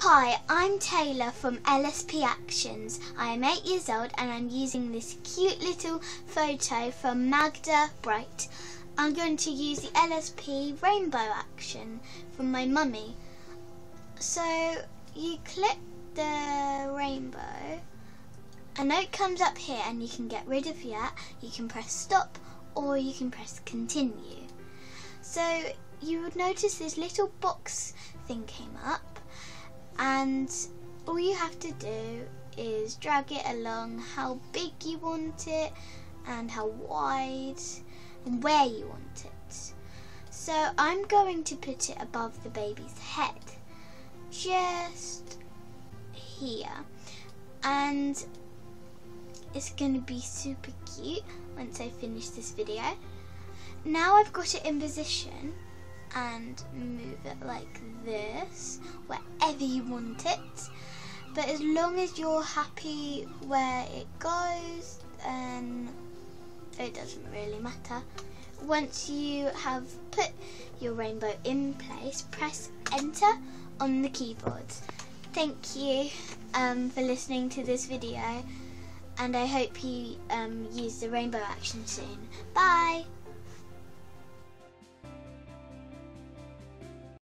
Hi, I'm Taylor from LSP Actions. I am 8 years old and I'm using this cute little photo from Magda Bright. I'm going to use the LSP rainbow action from my mummy. So you click the rainbow. A note comes up here and you can get rid of that. You can press stop or you can press continue. So you would notice this little box thing came up, and all you have to do is drag it along how big you want it and how wide and where you want it. So I'm going to put it above the baby's head, just here, and it's going to be super cute once I finish this video. Now I've got it in position, and move it like this, wherever you want it. But as long as you're happy where it goes, then it doesn't really matter. Once you have put your rainbow in place, press enter on the keyboard. Thank you for listening to this video, and I hope you use the rainbow action soon. Bye!